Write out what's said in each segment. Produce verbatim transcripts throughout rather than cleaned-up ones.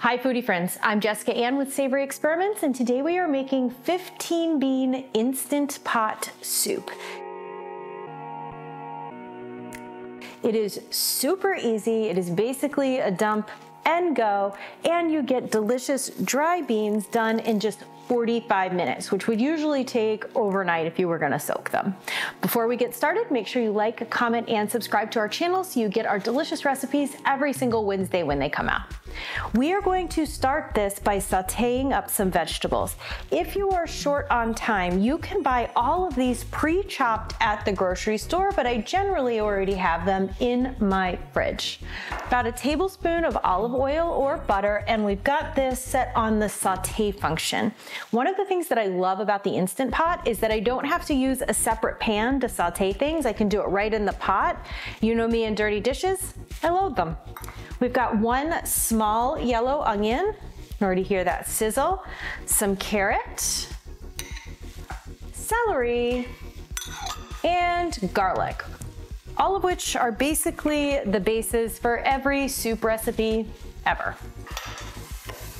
Hi foodie friends, I'm Jessica Ann with Savory Experiments, and today we are making fifteen bean Instant Pot soup. It is super easy. It is basically a dump and go, and you get delicious dry beans done in just forty-five minutes, which would usually take overnight if you were gonna soak them. Before we get started, make sure you like, comment, and subscribe to our channel so you get our delicious recipes every single Wednesday when they come out. We are going to start this by sauteing up some vegetables. If you are short on time, you can buy all of these pre-chopped at the grocery store, but I generally already have them in my fridge. About a tablespoon of olive oil or butter, and we've got this set on the saute function. One of the things that I love about the Instant Pot is that I don't have to use a separate pan to saute things. I can do it right in the pot. You know me and dirty dishes, I load them. We've got one small yellow onion. You can already hear that sizzle. Some carrot, celery, and garlic. All of which are basically the bases for every soup recipe ever.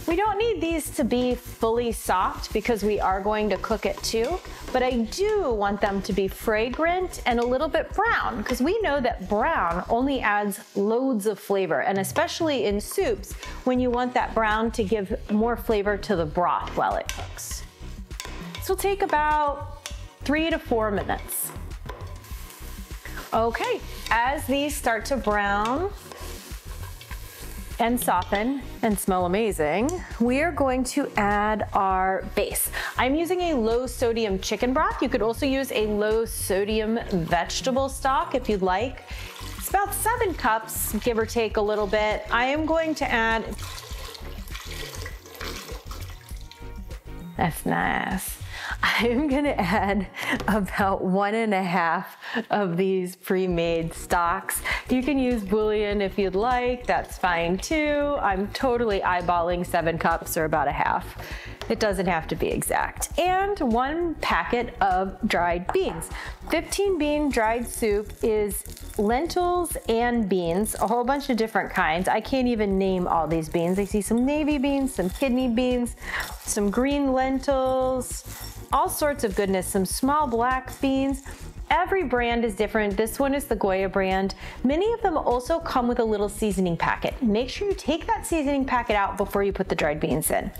We don't need these to be fully soft because we are going to cook it too, but I do want them to be fragrant and a little bit brown because we know that brown only adds loads of flavor, and especially in soups when you want that brown to give more flavor to the broth while it cooks. This will take about three to four minutes. Okay, as these start to brown and soften and smell amazing, we are going to add our base. I'm using a low sodium chicken broth. You could also use a low sodium vegetable stock if you'd like. It's about seven cups, give or take a little bit. I am going to add, that's nice. I'm gonna add about one and a half of these pre-made stocks. You can use bouillon if you'd like, that's fine too. I'm totally eyeballing seven cups or about a half. It doesn't have to be exact. And one packet of dried beans. fifteen bean dried soup is lentils and beans, a whole bunch of different kinds. I can't even name all these beans. I see some navy beans, some kidney beans, some green lentils, all sorts of goodness, some small black beans. Every brand is different. This one is the Goya brand. Many of them also come with a little seasoning packet. Make sure you take that seasoning packet out before you put the dried beans in.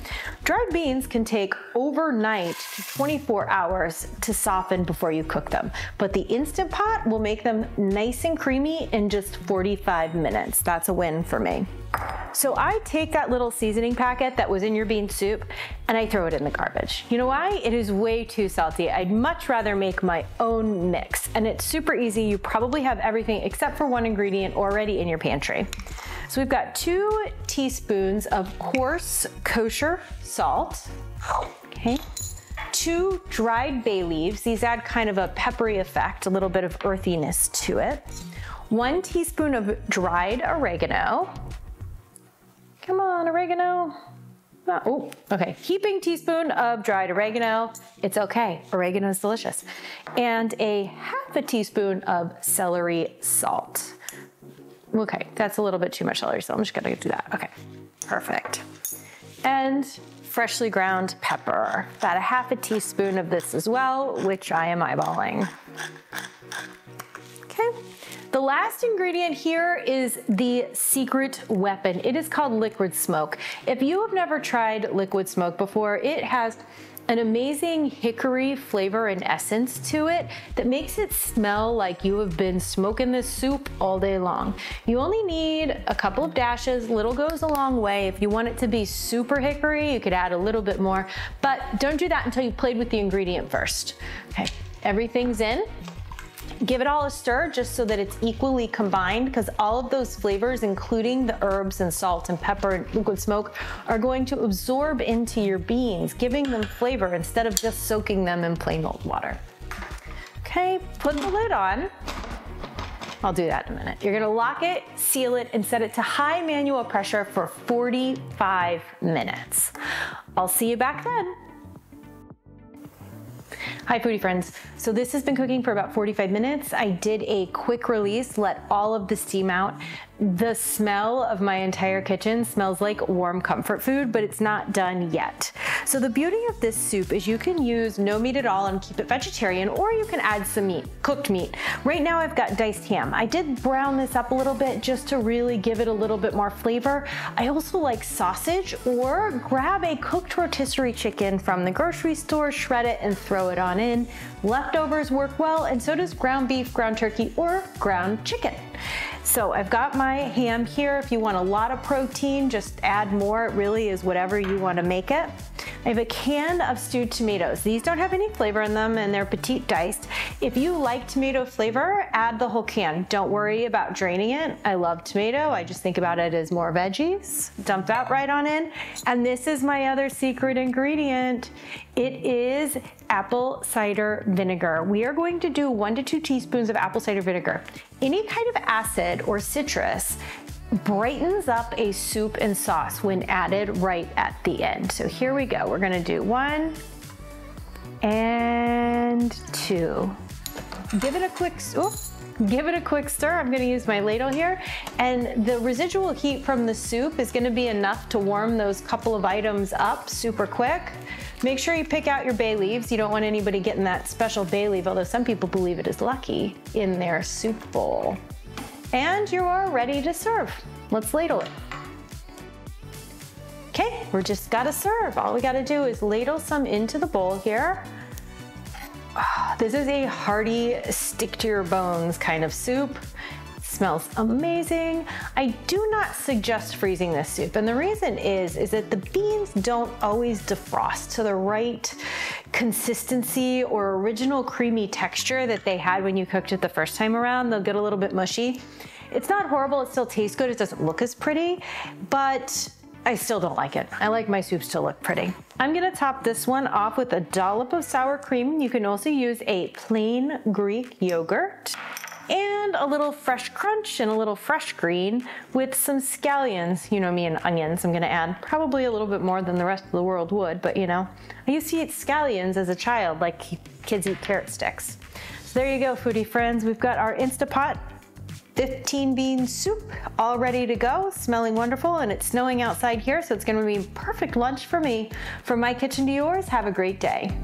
Dried beans can take overnight to twenty-four hours to soften before you cook them, but the Instant Pot will make them nice and creamy in just forty-five minutes. That's a win for me. So I take that little seasoning packet that was in your bean soup and I throw it in the garbage. You know why? It is way too salty. I'd much rather make my own mix, and it's super easy. You probably have everything except for one ingredient already in your pantry. So we've got two teaspoons of coarse kosher salt, okay? Two dried bay leaves. These add kind of a peppery effect, a little bit of earthiness to it. One teaspoon of dried oregano. Come on, oregano. Oh, oh, okay. Heaping teaspoon of dried oregano. It's okay, oregano is delicious. And a half a teaspoon of celery salt. Okay, that's a little bit too much celery, so I'm just gonna do that. Okay, perfect. And freshly ground pepper. About a half a teaspoon of this as well, which I am eyeballing. Okay. The last ingredient here is the secret weapon. It is called Liquid Smoke. If you have never tried Liquid Smoke before, it has an amazing hickory flavor and essence to it that makes it smell like you have been smoking this soup all day long. You only need a couple of dashes. Little goes a long way. If you want it to be super hickory, you could add a little bit more, but don't do that until you've played with the ingredient first. Okay, everything's in. Give it all a stir just so that it's equally combined, because all of those flavors, including the herbs and salt and pepper and Liquid Smoke, are going to absorb into your beans, giving them flavor instead of just soaking them in plain old water. Okay, put the lid on. I'll do that in a minute. You're gonna lock it, seal it, and set it to high manual pressure for forty-five minutes. I'll see you back then. Hi foodie friends. So this has been cooking for about forty-five minutes. I did a quick release, let all of the steam out. The smell of my entire kitchen smells like warm comfort food, but it's not done yet. So the beauty of this soup is you can use no meat at all and keep it vegetarian, or you can add some meat, cooked meat. Right now I've got diced ham. I did brown this up a little bit just to really give it a little bit more flavor. I also like sausage, or grab a cooked rotisserie chicken from the grocery store, shred it and throw it on in. Leftovers work well, and so does ground beef, ground turkey, or ground chicken. So I've got my ham here. If you want a lot of protein, just add more. It really is whatever you want to make it. I have a can of stewed tomatoes. These don't have any flavor in them and they're petite diced. If you like tomato flavor, add the whole can. Don't worry about draining it. I love tomato. I just think about it as more veggies. Dump that right on in. And this is my other secret ingredient. It is apple cider vinegar. We are going to do one to two teaspoons of apple cider vinegar. Any kind of acid or citrus brightens up a soup and sauce when added right at the end. So here we go. We're gonna do one and two. Give it a quick, oops, give it a quick stir. I'm gonna use my ladle here. And the residual heat from the soup is gonna be enough to warm those couple of items up super quick. Make sure you pick out your bay leaves. You don't want anybody getting that special bay leaf, although some people believe it is lucky, in their soup bowl. And you are ready to serve. Let's ladle it. Okay, we're just gotta serve. All we gotta do is ladle some into the bowl here. Oh, this is a hearty, stick to your bones kind of soup. Smells amazing. I do not suggest freezing this soup. And the reason is, is that the beans don't always defrost to the right consistency or original creamy texture that they had when you cooked it the first time around. They'll get a little bit mushy. It's not horrible. It still tastes good. It doesn't look as pretty, but I still don't like it. I like my soups to look pretty. I'm gonna top this one off with a dollop of sour cream. You can also use a plain Greek yogurt, and a little fresh crunch and a little fresh green with some scallions. You know me and onions, I'm gonna add probably a little bit more than the rest of the world would, but you know, I used to eat scallions as a child, like kids eat carrot sticks. So there you go, foodie friends. We've got our Instant Pot fifteen bean soup all ready to go, smelling wonderful, and it's snowing outside here, so it's gonna be perfect lunch for me. From my kitchen to yours, have a great day.